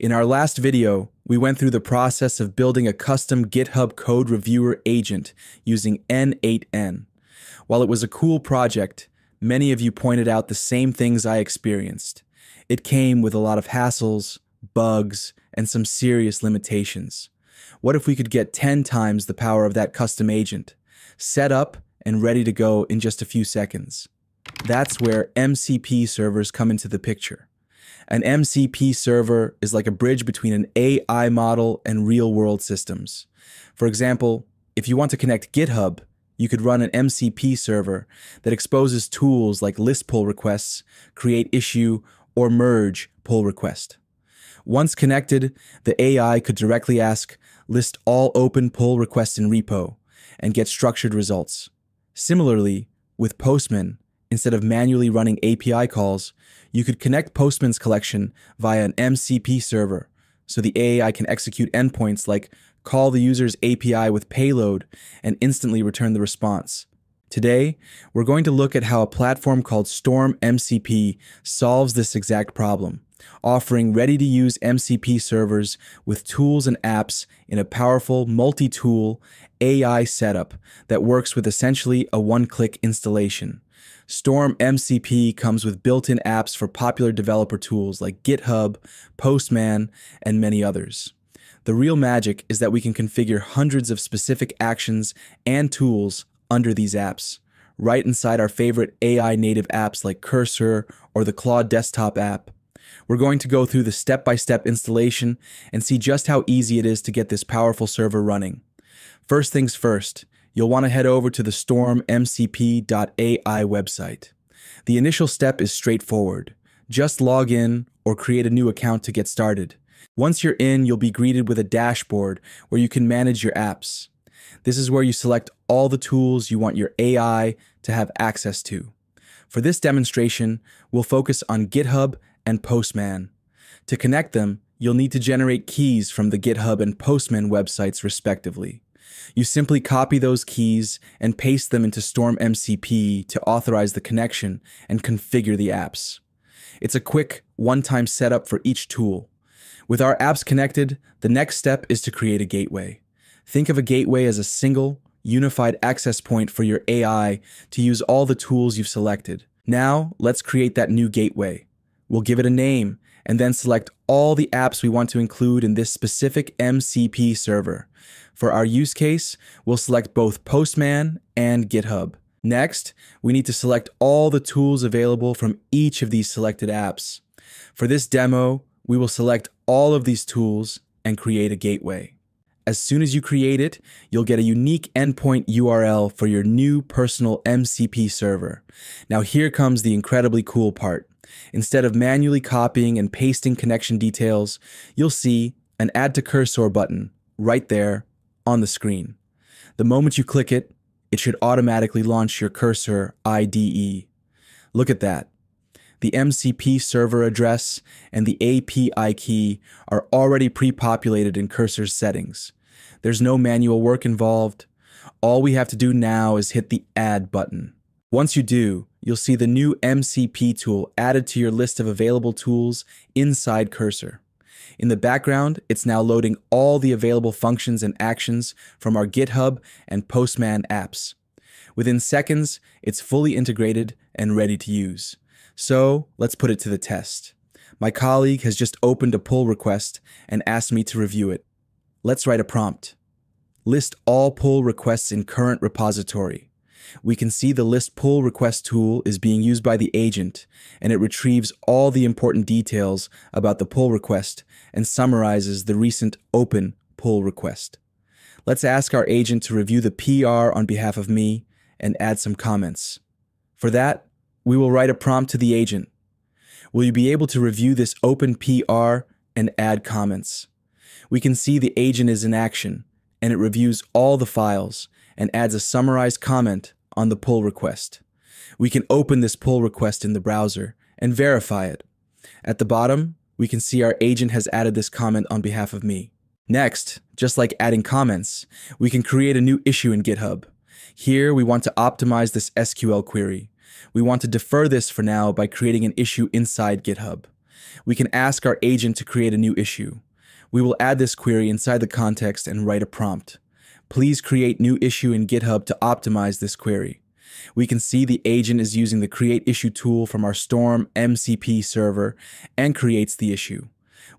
In our last video, we went through the process of building a custom GitHub code reviewer agent using N8N. While it was a cool project, many of you pointed out the same things I experienced. It came with a lot of hassles, bugs, and some serious limitations. What if we could get 10 times the power of that custom agent, set up and ready to go in just a few seconds? That's where MCP servers come into the picture. An MCP server is like a bridge between an AI model and real-world systems. For example, if you want to connect GitHub, you could run an MCP server that exposes tools like list pull requests, create issue, or merge pull request. Once connected, the AI could directly ask, list all open pull requests in repo, and get structured results. Similarly, with Postman, instead of manually running API calls, you could connect Postman's collection via an MCP server, so the AI can execute endpoints like call the user's API with payload and instantly return the response. Today, we're going to look at how a platform called Storm MCP solves this exact problem, offering ready-to-use MCP servers with tools and apps in a powerful multi-tool AI setup that works with essentially a one-click installation. Storm MCP comes with built-in apps for popular developer tools like GitHub, Postman, and many others. The real magic is that we can configure hundreds of specific actions and tools under these apps, right inside our favorite AI-native apps like Cursor or the Claude Desktop app. We're going to go through the step-by-step installation and see just how easy it is to get this powerful server running. First things first, you'll want to head over to the stormmcp.ai website. The initial step is straightforward. Just log in or create a new account to get started. Once you're in, you'll be greeted with a dashboard where you can manage your apps. This is where you select all the tools you want your AI to have access to. For this demonstration, we'll focus on GitHub and Postman. To connect them, you'll need to generate keys from the GitHub and Postman websites respectively. You simply copy those keys and paste them into Storm MCP to authorize the connection and configure the apps. It's a quick, one-time setup for each tool. With our apps connected, the next step is to create a gateway. Think of a gateway as a single, unified access point for your AI to use all the tools you've selected. Now, let's create that new gateway. We'll give it a name, and then select all the apps we want to include in this specific MCP server. For our use case, we'll select both Postman and GitHub. Next, we need to select all the tools available from each of these selected apps. For this demo, we will select all of these tools and create a gateway. As soon as you create it, you'll get a unique endpoint URL for your new personal MCP server. Now here comes the incredibly cool part. Instead of manually copying and pasting connection details, you'll see an Add to Cursor button right there on the screen. The moment you click it, it should automatically launch your Cursor IDE. Look at that. The MCP server address and the API key are already pre-populated in Cursor's settings. There's no manual work involved. All we have to do now is hit the Add button. Once you do, you'll see the new MCP tool added to your list of available tools inside Cursor. In the background, it's now loading all the available functions and actions from our GitHub and Postman apps. Within seconds, it's fully integrated and ready to use. So, let's put it to the test. My colleague has just opened a pull request and asked me to review it. Let's write a prompt. List all pull requests in current repository. We can see the list pull request tool is being used by the agent, and it retrieves all the important details about the pull request and summarizes the recent open pull request. Let's ask our agent to review the PR on behalf of me and add some comments. For that, we will write a prompt to the agent. Will you be able to review this open PR and add comments? We can see the agent is in action, and it reviews all the files and adds a summarized comment on the pull request. We can open this pull request in the browser and verify it. At the bottom, we can see our agent has added this comment on behalf of me. Next, just like adding comments, we can create a new issue in GitHub. Here, we want to optimize this SQL query. We want to defer this for now by creating an issue inside GitHub. we can ask our agent to create a new issue. We will add this query inside the context and write a prompt. Please create new issue in GitHub to optimize this query. We can see the agent is using the create issue tool from our Storm MCP server and creates the issue.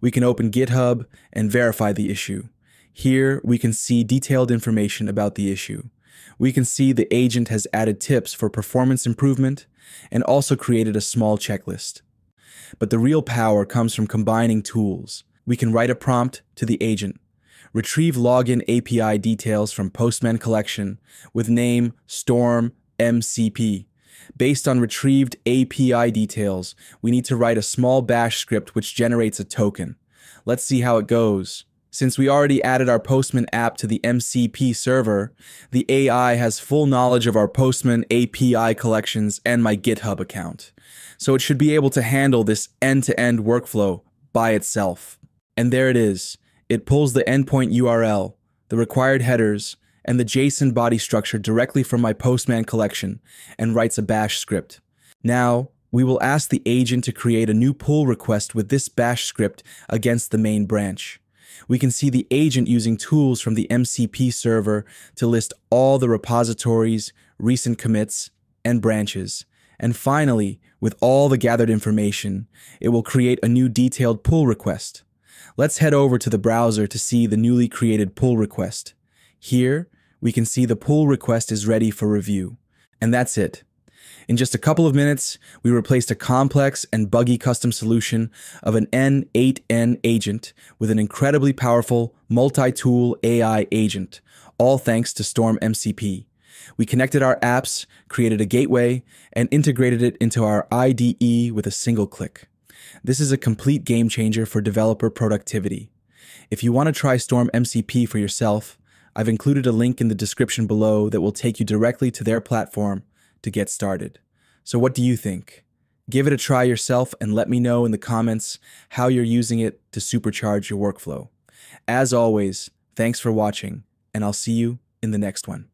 We can open GitHub and verify the issue. Here, we can see detailed information about the issue. We can see the agent has added tips for performance improvement and also created a small checklist. But the real power comes from combining tools. We can write a prompt to the agent. Retrieve login API details from Postman collection with name Storm MCP. Based on retrieved API details, we need to write a small bash script which generates a token. Let's see how it goes. Since we already added our Postman app to the MCP server, the AI has full knowledge of our Postman API collections and my GitHub account. So it should be able to handle this end-to-end workflow by itself. And there it is. It pulls the endpoint URL, the required headers, and the JSON body structure directly from my Postman collection and writes a bash script. Now, we will ask the agent to create a new pull request with this bash script against the main branch. We can see the agent using tools from the MCP server to list all the repositories, recent commits, and branches. And finally, with all the gathered information, it will create a new detailed pull request. Let's head over to the browser to see the newly created pull request. Here, we can see the pull request is ready for review. And that's it. In just a couple of minutes, we replaced a complex and buggy custom solution of an N8N agent with an incredibly powerful multi-tool AI agent, all thanks to Storm MCP. We connected our apps, created a gateway, and integrated it into our IDE with a single click. This is a complete game changer for developer productivity. If you want to try Storm MCP for yourself, I've included a link in the description below that will take you directly to their platform to get started. So what do you think? Give it a try yourself and let me know in the comments how you're using it to supercharge your workflow. As always, thanks for watching, and I'll see you in the next one.